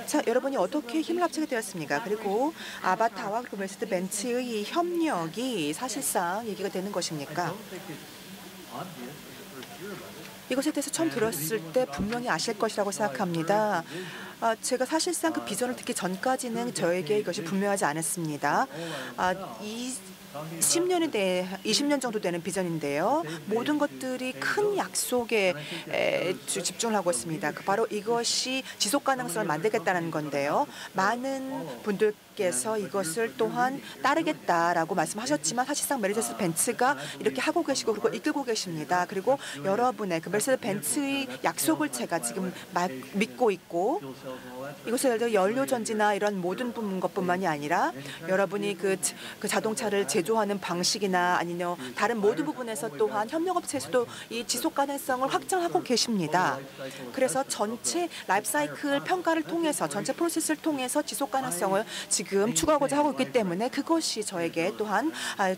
자, 여러분이 어떻게 힘을 합치게 되었습니까? 그리고 아바타와 메르세데스 벤츠의 협력이 사실상 얘기가 되는 것입니까? 이것에 대해서 처음 들었을 때 분명히 아실 것이라고 생각합니다. 제가 사실상 그 비전을 듣기 전까지는 저에게 이것이 분명하지 않았습니다. 20년 정도 되는 비전인데요. 모든 것들이 큰 약속에 집중을 하고 있습니다. 바로 이것이 지속 가능성을 만들겠다는 건데요. 많은 분들께서 이것을 또한 따르겠다라고 말씀하셨지만 사실상 메르세데스 벤츠가 이렇게 하고 계시고 그리고 이끌고 계십니다. 그리고 여러분의 그 메르세데스 벤츠의 약속을 제가 지금 믿고 있고 이것을 연료 전지나 이런 모든 것뿐만이 아니라 여러분이 그 자동차를 제조하는 방식이나 아니면 다른 모든 부분에서 또한 협력업체에서도 이 지속 가능성을 확장하고 계십니다. 그래서 전체 라이프사이클 평가를 통해서 전체 프로세스를 통해서 지속 가능성을 지금 추구하고자 하고 있기 때문에 그것이 저에게 또한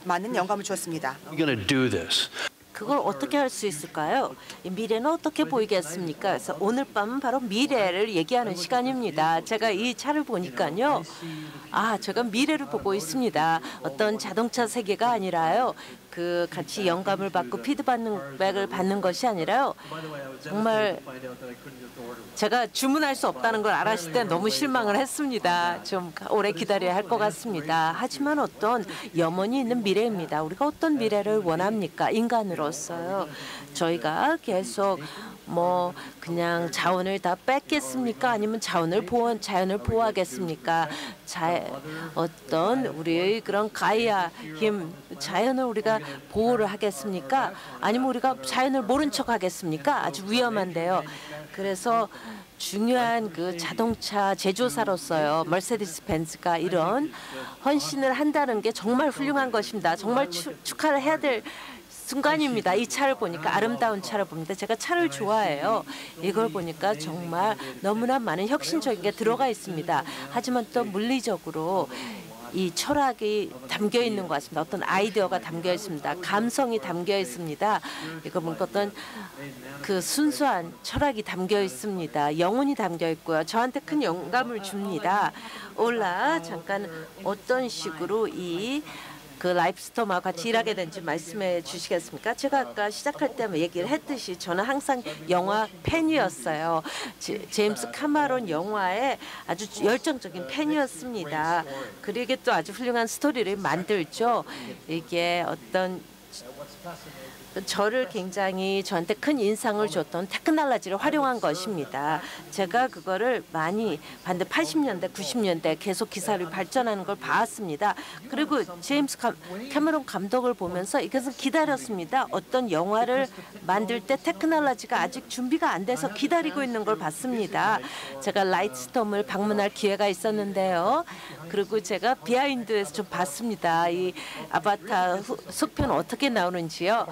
많은 영감을 주었습니다. 그걸 어떻게 할 수 있을까요? 미래는 어떻게 보이겠습니까? 그래서 오늘 밤은 바로 미래를 얘기하는 시간입니다. 제가 이 차를 보니까요. 제가 미래를 보고 있습니다. 어떤 자동차 세계가 아니라요. 그 같이 영감을 받고 피드백을 받는 것이 아니라요. 정말 제가 주문할 수 없다는 걸 알았을 때 너무 실망을 했습니다. 좀 오래 기다려야 할 것 같습니다. 하지만 어떤 염원이 있는 미래입니다. 우리가 어떤 미래를 원합니까? 인간으로. 저희가 계속 그냥 자원을 다 뺏겠습니까? 아니면 자연을 보호하겠습니까? 어떤 우리의 그런 가이아 힘, 자연을 우리가 보호를 하겠습니까? 아니면 우리가 자연을 모른 척 하겠습니까? 아주 위험한데요. 그래서 중요한 그 자동차 제조사로서요, 머세디스 벤츠가 이런 헌신을 한다는 게 정말 훌륭한 것입니다. 정말 축하를 해야 될 순간입니다. 이 차를 보니까 아름다운 차를 봅니다. 제가 차를 좋아해요. 이걸 보니까 정말 너무나 많은 혁신적인 게 들어가 있습니다. 하지만 또 물리적으로 이 철학이 담겨 있는 것 같습니다. 어떤 아이디어가 담겨 있습니다. 감성이 담겨 있습니다. 이거 뭔가 어떤 그 순수한 철학이 담겨 있습니다. 영혼이 담겨 있고요. 저한테 큰 영감을 줍니다. 올라 잠깐 어떤 식으로 이 그 라이프스톰하고 같이 일하게 된지 말씀해 주시겠습니까? 제가 아까 시작할 때 얘기를 했듯이 저는 항상 영화 팬이었어요. 제임스 카메론 영화의 아주 열정적인 팬이었습니다. 그리고 또 아주 훌륭한 스토리를 만들죠. 이게 어떤 저한테 큰 인상을 줬던 테크놀로지를 활용한 것입니다. 제가 그거를 많이 반대 80년대, 90년대 계속 기사를 발전하는 걸 봤습니다. 그리고 제임스 카메론 감독을 보면서 이것을 기다렸습니다. 어떤 영화를 만들 때 테크놀로지가 아직 준비가 안 돼서 기다리고 있는 걸 봤습니다. 제가 라이트스톰을 방문할 기회가 있었는데요. 그리고 제가 비하인드에서 좀 봤습니다. 이 아바타 속편 어떻게 나오는지요.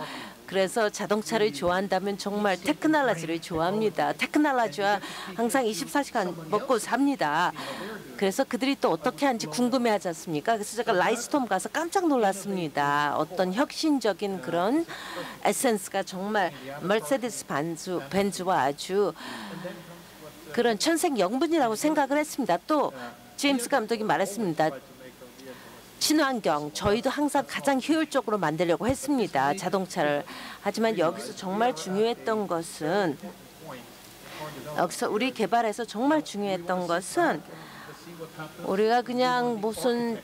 그래서 자동차를 좋아한다면 정말 테크놀로지를 좋아합니다. 테크놀로지와 항상 24시간 먹고 삽니다. 그래서 그들이 또 어떻게 하는지 궁금해하지 않습니까? 그래서 제가 라이트스톰 가서 깜짝 놀랐습니다. 어떤 혁신적인 그런 에센스가 정말 머세디스 벤츠와 아주 그런 천생 연분이라고 생각을 했습니다. 또 제임스 감독이 말했습니다. 친환경, 저희도 항상 가장 효율적으로 만들려고 했습니다. 자동차를. 하지만 여기서 정말 중요했던 것은 우리 개발에서 정말 중요했던 것은 우리가 그냥 무슨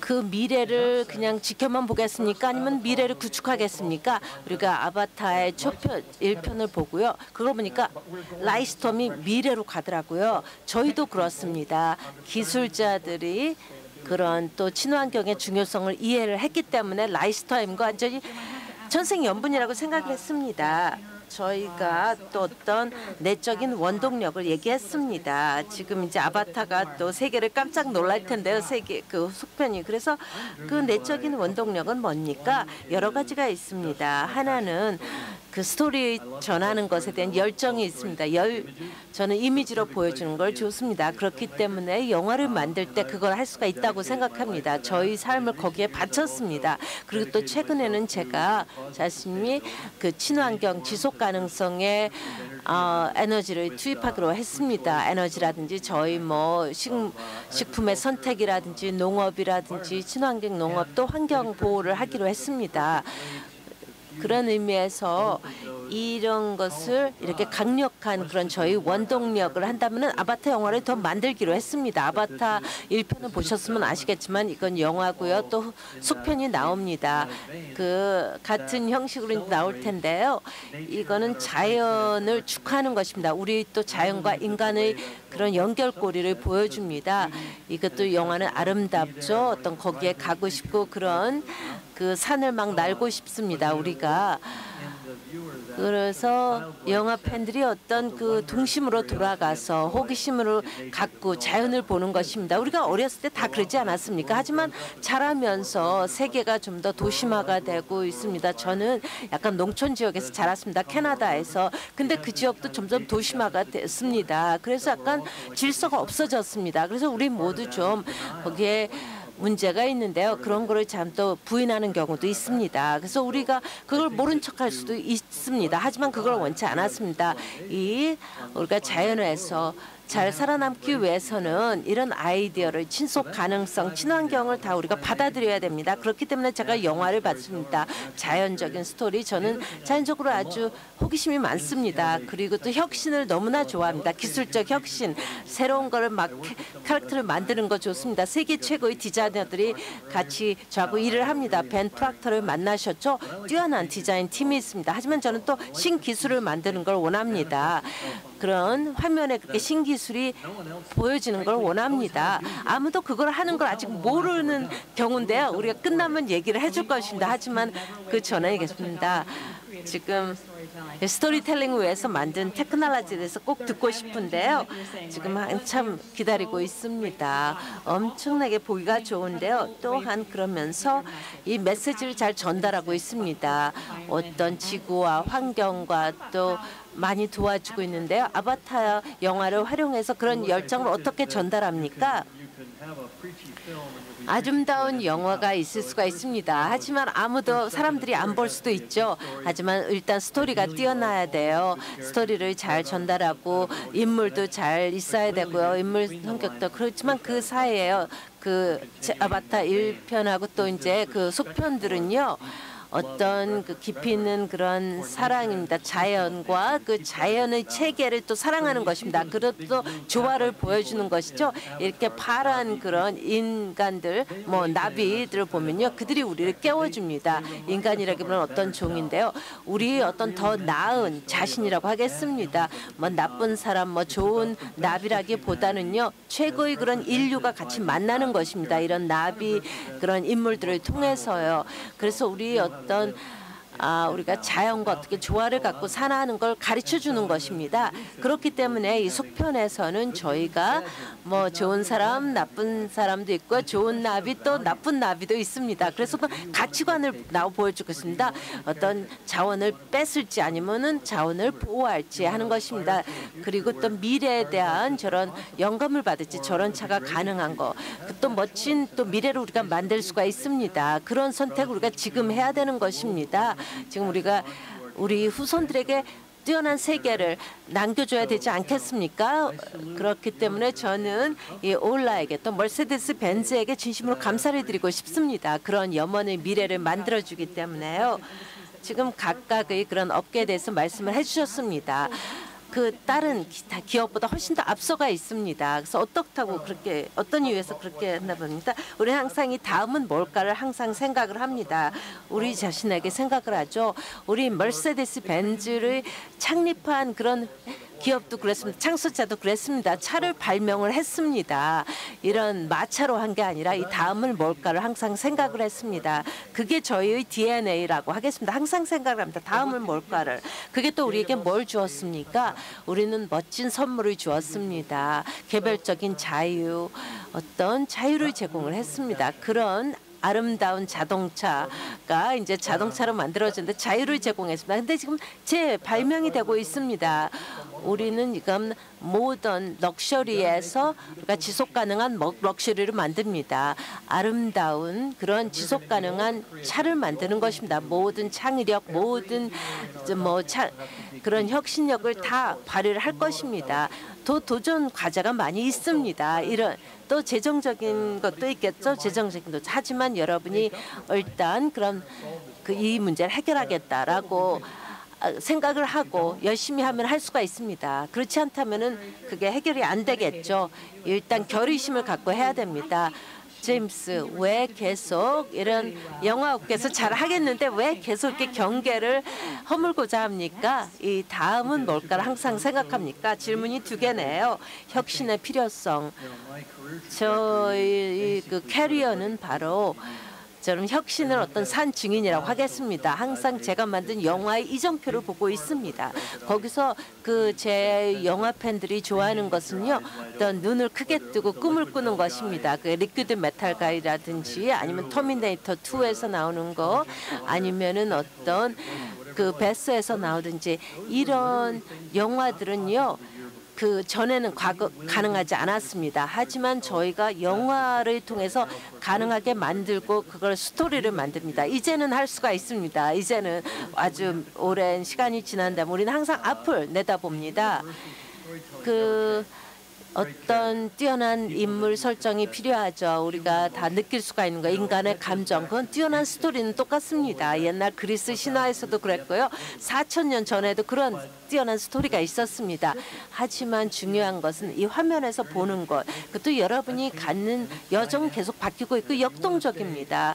그 미래를 그냥 지켜만 보겠습니까? 아니면 미래를 구축하겠습니까? 우리가 아바타의 초편 1편을 보고요. 그러고 보니까 라이트스톰이 미래로 가더라고요. 저희도 그렇습니다. 기술자들이 그런 또 친환경의 중요성을 이해를 했기 때문에 라이트스톰과 완전히 천생연분이라고 생각을 했습니다. 저희가 또 어떤 내적인 원동력을 얘기했습니다. 지금 이제 아바타가 또 세계를 깜짝 놀랄 텐데요. 세계 그 속편이. 그래서 그 내적인 원동력은 뭡니까? 여러 가지가 있습니다. 하나는 그 스토리 전하는 것에 대한 열정이 있습니다. 저는 이미지로 보여주는 걸 좋습니다. 그렇기 때문에 영화를 만들 때 그걸 할 수가 있다고 생각합니다. 저희 삶을 거기에 바쳤습니다. 그리고 또 최근에는 제가 자신이 그 친환경 지속 가능성의 에너지를 투입하기로 했습니다. 에너지라든지 저희 뭐 식품의 선택이라든지 농업이라든지 친환경 농업도 환경 보호를 하기로 했습니다. 그런 의미에서 이런 것을 이렇게 강력한 그런 저희 원동력을 한다면은 아바타 영화를 더 만들기로 했습니다. 아바타 1편을 보셨으면 아시겠지만 이건 영화고요. 또 속편이 나옵니다. 그 같은 형식으로 나올 텐데요. 이거는 자연을 축하하는 것입니다. 우리 또 자연과 인간의 그런 연결고리를 보여줍니다. 이것도 영화는 아름답죠. 어떤 거기에 가고 싶고 그런 그 산을 막 날고 싶습니다. 우리가. 그래서 영화 팬들이 어떤 그 동심으로 돌아가서 호기심으로 갖고 자연을 보는 것입니다. 우리가 어렸을 때 다 그러지 않았습니까? 하지만 자라면서 세계가 좀 더 도심화가 되고 있습니다. 저는 약간 농촌 지역에서 자랐습니다. 캐나다에서. 근데 그 지역도 점점 도심화가 됐습니다. 그래서 약간 질서가 없어졌습니다. 그래서 우리 모두 좀 거기에 문제가 있는데요. 그런 거를 참 또 부인하는 경우도 있습니다. 그래서 우리가 그걸 모른 척할 수도 있습니다. 하지만 그걸 원치 않았습니다. 우리가 자연에서 잘 살아남기 위해서는 이런 아이디어를 친속 가능성, 친환경을 다 우리가 받아들여야 됩니다. 그렇기 때문에 제가 영화를 봤습니다. 자연적인 스토리. 저는 자연적으로 아주 호기심이 많습니다. 그리고 또 혁신을 너무나 좋아합니다. 기술적 혁신, 새로운 거를 막 캐릭터를 만드는 거 좋습니다. 세계 최고의 디자이너들이 같이 저하고 일을 합니다. 벤 프락터를 만나셨죠? 뛰어난 디자인 팀이 있습니다. 하지만 저는 또 신기술을 만드는 걸 원합니다. 그런 화면에 그렇게 신기술이 보여지는 걸 원합니다. 아무도 그걸 하는 걸 아직 모르는 경우인데요. 우리가 끝나면 얘기를 해줄 것입니다. 하지만 그 전에 있겠습니다. 지금 스토리텔링을 위해서 만든 테크놀로지에 대해서 꼭 듣고 싶은데요. 지금 한참 기다리고 있습니다. 엄청나게 보기가 좋은데요. 또한 그러면서 이 메시지를 잘 전달하고 있습니다. 어떤 지구와 환경과 또 많이 도와주고 있는데요. 아바타 영화를 활용해서 그런 열정을 어떻게 전달합니까? 아름다운 영화가 있을 수가 있습니다. 하지만 아무도 사람들이 안 볼 수도 있죠. 하지만 일단 스토리가 뛰어나야 돼요. 스토리를 잘 전달하고 인물도 잘 있어야 되고요. 인물 성격도 그렇지만 그 사이에요. 그 아바타 1편하고 또 이제 그 속편들은요. 어떤 그 깊이 있는 그런 사랑입니다. 자연과 그 자연의 체계를 또 사랑하는 것입니다. 그것도 조화를 보여주는 것이죠. 이렇게 파란 그런 인간들, 뭐 나비들을 보면요. 그들이 우리를 깨워줍니다. 인간이라기보다는 어떤 종인데요. 우리 어떤 더 나은 자신이라고 하겠습니다. 뭐 나쁜 사람, 뭐 좋은 나비라기보다는요. 최고의 그런 인류가 같이 만나는 것입니다. 이런 나비 그런 인물들을 통해서요. 그래서 우리 어떤 우리가 자연과 어떻게 조화를 갖고 사나는 걸 가르쳐주는 것입니다. 그렇기 때문에 이 속편에서는 저희가 뭐 좋은 사람, 나쁜 사람도 있고 좋은 나비 또 나쁜 나비도 있습니다. 그래서 가치관을 보여주고 있습니다. 어떤 자원을 뺏을지 아니면은 자원을 보호할지 하는 것입니다. 그리고 또 미래에 대한 저런 영감을 받을지 저런 차가 가능한 거. 또 멋진 또 미래를 우리가 만들 수가 있습니다. 그런 선택을 우리가 지금 해야 되는 것입니다. 지금 우리가 우리 후손들에게 뛰어난 세계를 남겨줘야 되지 않겠습니까? 그렇기 때문에 저는 이 올라에게 또 멀세데스 벤츠에게 진심으로 감사를 드리고 싶습니다. 그런 염원의 미래를 만들어주기 때문에요. 지금 각각의 그런 업계에 대해서 말씀을 해주셨습니다. 그 다른 기타 기업보다 훨씬 더 앞서가 있습니다. 그래서 어떻다고 그렇게 어떤 이유에서 그렇게 했나 봅니다. 우리 항상 이 다음은 뭘까를 항상 생각을 합니다. 우리 자신에게 생각을 하죠. 우리 멀세데스 벤츠를 창립한 그런 기업도 그랬습니다. 창설자도 그랬습니다. 차를 발명을 했습니다. 이런 마차로 한 게 아니라 이 다음을 뭘까를 항상 생각을 했습니다. 그게 저희의 DNA라고 하겠습니다. 항상 생각을 합니다. 다음을 뭘까를. 그게 또 우리에게 뭘 주었습니까? 우리는 멋진 선물을 주었습니다. 개별적인 자유, 어떤 자유를 제공을 했습니다. 그런 아름다운 자동차가 이제 자동차로 만들어지는데 자유를 제공했습니다. 근데 지금 재발명이 되고 있습니다. 우리는 지금 모던 럭셔리에서 그러니까 지속 가능한 럭셔리를 만듭니다. 아름다운 그런 지속 가능한 차를 만드는 것입니다. 모든 창의력, 모든 그런 혁신력을 다 발휘를 할 것입니다. 더 도전 과제가 많이 있습니다. 이런 또 재정적인 것도 있겠죠. 재정적인 것도 하지만 여러분이 일단 그런 이 문제를 해결하겠다라고 생각을 하고 열심히 하면 할 수가 있습니다. 그렇지 않다면은 그게 해결이 안 되겠죠. 일단 결의심을 갖고 해야 됩니다. 제임스, 왜 계속 이런 영화업계에서 잘 하겠는데 왜 계속 이렇게 경계를 허물고자 합니까? 이 다음은 뭘까를 항상 생각합니까? 질문이 두 개네요. 혁신의 필요성. 저희 그 캐리어는 바로 저는 혁신을 어떤 산 증인이라고 하겠습니다. 항상 제가 만든 영화의 이정표를 보고 있습니다. 거기서 그 제 영화 팬들이 좋아하는 것은요, 어떤 눈을 크게 뜨고 꿈을 꾸는 것입니다. 그 리퀴드 메탈 가이라든지 아니면 터미네이터 2에서 나오는 거 아니면은 어떤 그 베스에서 나오든지 이런 영화들은요. 그 전에는 과거 가능하지 않았습니다. 하지만 저희가 영화를 통해서 가능하게 만들고 그걸 스토리를 만듭니다. 이제는 할 수가 있습니다. 이제는 아주 오랜 시간이 지난다면 우리는 항상 앞을 내다봅니다. 그 어떤 뛰어난 인물 설정이 필요하죠. 우리가 다 느낄 수가 있는 거 인간의 감정. 그건 뛰어난 스토리는 똑같습니다. 옛날 그리스 신화에서도 그랬고요. 4000년 전에도 그런 뛰어난 스토리가 있었습니다. 하지만 중요한 것은 이 화면에서 보는 것. 그것도 여러분이 갖는 여정 계속 바뀌고 있고 역동적입니다.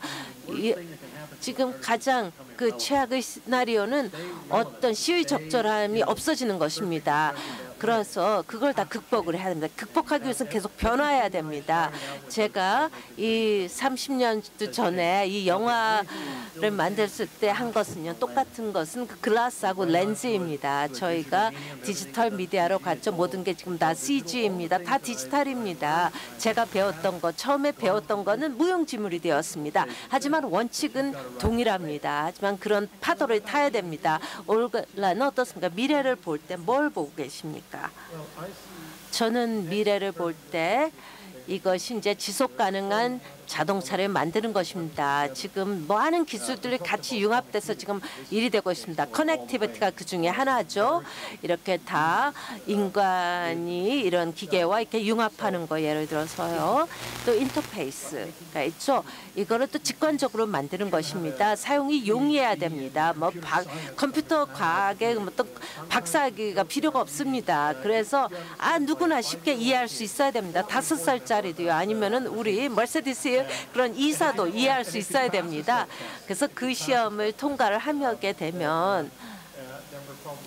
지금 가장 그 최악의 시나리오는 어떤 시의적절함이 없어지는 것입니다. 그래서 그걸 다 극복을 해야 됩니다. 극복하기 위해서는 계속 변화해야 됩니다. 제가 이 30년 전에 이 영화를 만들었을 때 한 것은요. 똑같은 것은 그 글라스하고 렌즈입니다. 저희가 디지털 미디어로 갔죠. 모든 게 지금 다 CG입니다. 다 디지털입니다. 제가 배웠던 거, 처음에 배웠던 거는 무용지물이 되었습니다. 하지만 원칙은 동일합니다. 하지만 그런 파도를 타야 됩니다. 올라는 어떻습니까? 미래를 볼 때 뭘 보고 계십니까? 저는 미래를 볼 때 이것이 이제 지속 가능한 자동차를 만드는 것입니다. 지금 많은 기술들이 같이 융합돼서 지금 일이 되고 있습니다. 커넥티비티가 그 중에 하나죠. 이렇게 다 인간이 이런 기계와 이렇게 융합하는 거 예를 들어서요. 또 인터페이스가 있죠. 이거를 또 직관적으로 만드는 것입니다. 사용이 용이해야 됩니다. 뭐 컴퓨터 과학의 어떤 박사학위가 필요가 없습니다. 그래서 누구나 쉽게 이해할 수 있어야 됩니다. 5살짜리도요. 아니면은 우리 멀세데스의 그런 이사도 이해할 수 있어야 됩니다. 그래서 그 시험을 통과를 하게 되면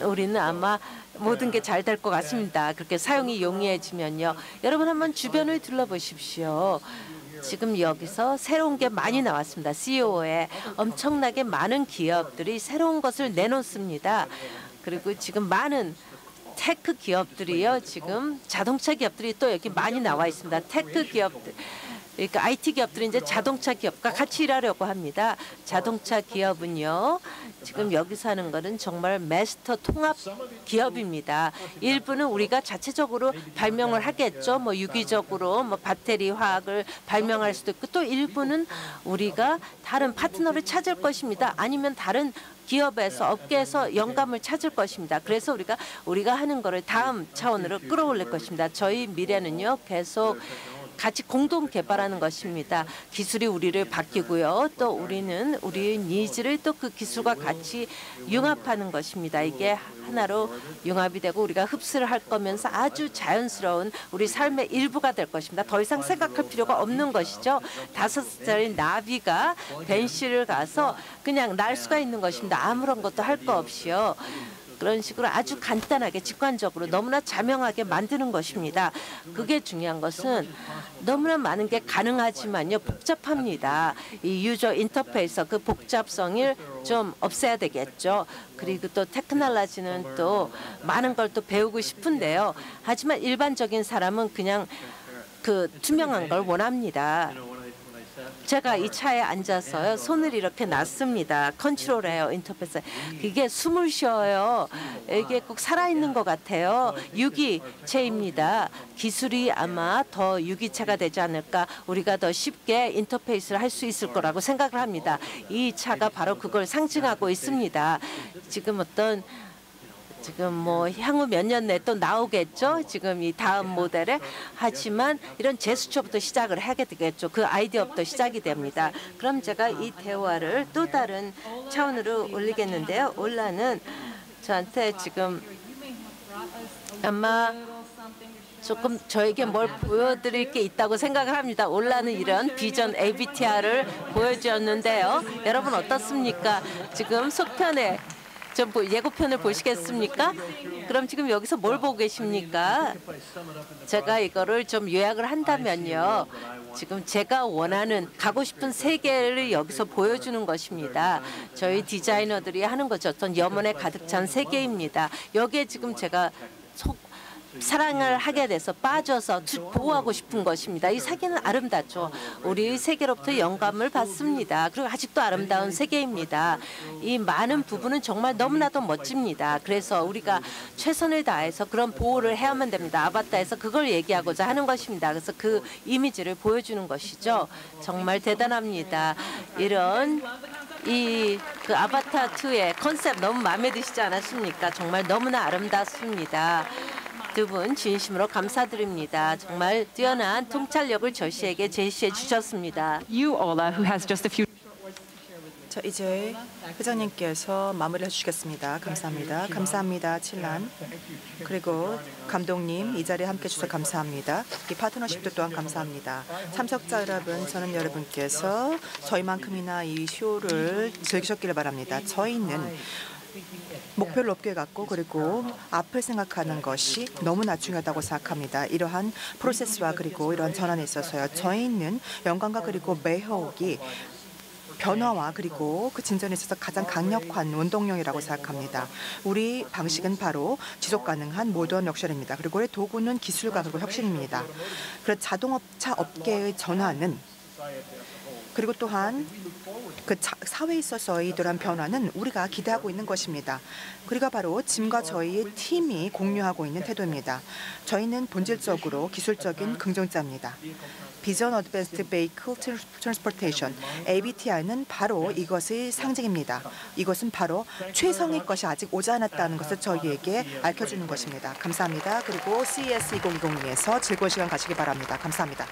우리는 아마 모든 게 잘 될 것 같습니다. 그렇게 사용이 용이해지면요. 여러분 한번 주변을 둘러보십시오. 지금 여기서 새로운 게 많이 나왔습니다. CEO에 엄청나게 많은 기업들이 새로운 것을 내놓습니다. 그리고 지금 많은 테크 기업들이요. 지금 자동차 기업들이 또 여기 많이 나와 있습니다. 테크 기업들. 그러니까 IT 기업들이 이제 자동차 기업과 같이 일하려고 합니다. 자동차 기업은요, 지금 여기서 하는 거는 정말 마스터 통합 기업입니다. 일부는 우리가 자체적으로 발명을 하겠죠. 뭐 유기적으로 뭐 배터리 화학을 발명할 수도 있고, 또 일부는 우리가 다른 파트너를 찾을 것입니다. 아니면 다른 기업에서, 업계에서 영감을 찾을 것입니다. 그래서 우리가 하는 거를 다음 차원으로 끌어올릴 것입니다. 저희 미래는요, 계속 같이 공동 개발하는 것입니다. 기술이 우리를 바뀌고요, 또 우리는 우리의 니즈를 또 그 기술과 같이 융합하는 것입니다. 이게 하나로 융합이 되고 우리가 흡수를 할 거면서 아주 자연스러운 우리 삶의 일부가 될 것입니다. 더 이상 생각할 필요가 없는 것이죠. 5살짜리 나비가 벤시를 가서 그냥 날 수가 있는 것입니다. 아무런 것도 할 거 없이요. 그런 식으로 아주 간단하게 직관적으로 너무나 자명하게 만드는 것입니다. 그게 중요한 것은 너무나 많은 게 가능하지만요, 복잡합니다. 이 유저 인터페이스, 그 복잡성을 좀 없애야 되겠죠. 그리고 또 테크놀로지는 또 많은 걸 또 배우고 싶은데요. 하지만 일반적인 사람은 그냥 그 투명한 걸 원합니다. 제가 이 차에 앉아서요, 손을 이렇게 놨습니다. 컨트롤해요, 인터페이스. 그게 숨을 쉬어요. 이게 꼭 살아있는 것 같아요. 유기체입니다. 기술이 아마 더 유기체가 되지 않을까. 우리가 더 쉽게 인터페이스를 할 수 있을 거라고 생각을 합니다. 이 차가 바로 그걸 상징하고 있습니다. 지금 뭐 향후 몇 년 내에 또 나오겠죠. 지금 이 다음 모델에. 하지만 이런 제스처부터 시작을 하게 되겠죠. 그 아이디어부터 시작이 됩니다. 그럼 제가 이 대화를 또 다른 차원으로 올리겠는데요. 올라는 저한테 지금 아마 조금 저에게 뭘 보여드릴 게 있다고 생각을 합니다. 올라는 이런 비전 AVTR을 보여주었는데요. 여러분 어떻습니까? 지금 속편에 좀 예고편을 보시겠습니까? 그럼 지금 여기서 뭘 보고 계십니까? 제가 이거를 좀 요약을 한다면요, 지금 제가 원하는, 가고 싶은 세계를 여기서 보여주는 것입니다. 저희 디자이너들이 하는 거죠. 어떤 염원에 가득 찬 세계입니다. 여기에 지금 제가 사랑을 하게 돼서 빠져서 보호하고 싶은 것입니다. 이 세계는 아름답죠. 우리 세계로부터 영감을 받습니다. 그리고 아직도 아름다운 세계입니다. 이 많은 부분은 정말 너무나도 멋집니다. 그래서 우리가 최선을 다해서 그런 보호를 해야만 됩니다. 아바타에서 그걸 얘기하고자 하는 것입니다. 그래서 그 이미지를 보여주는 것이죠. 정말 대단합니다. 이런 이 그 아바타2의 컨셉 너무 마음에 드시지 않았습니까? 정말 너무나 아름답습니다. 두 분 진심으로 감사드립니다. 정말 뛰어난 통찰력을 저희에게 제시해 주셨습니다. 저 이제 회장님께서 마무리해 주시겠습니다. 감사합니다. 감사합니다. 칠란. 그리고 감독님, 이 자리에 함께해 주셔서 감사합니다. 이 파트너십도 또한 감사합니다. 참석자 여러분, 저는 여러분께서 저희만큼이나 이 쇼를 즐기셨기를 바랍니다. 저희는 목표를 높게 갖고, 그리고 앞을 생각하는 것이 너무나 중요하다고 생각합니다. 이러한 프로세스와 그리고 이런 전환에 있어서요, 저희는 영광과 그리고 매혹이 변화와 그리고 그 진전에 있어서 가장 강력한 원동력이라고 생각합니다. 우리 방식은 바로 지속가능한 모던 럭셔리입니다. 그리고 우리 도구는 기술과 그리고 혁신입니다. 그래서 자동차 업계의 전환은, 그리고 또한 그 사회에 있어서의 이러한 변화는 우리가 기대하고 있는 것입니다. 그리고 바로 짐과 저희의 팀이 공유하고 있는 태도입니다. 저희는 본질적으로 기술적인 긍정자입니다. 비전 어드밴스드 베이클 트랜스포테이션 AVTR는 바로 이것의 상징입니다. 이것은 바로 최성의 것이 아직 오지 않았다는 것을 저희에게 알려주는 것입니다. 감사합니다. 그리고 CES 2020에서 즐거운 시간 가시기 바랍니다. 감사합니다.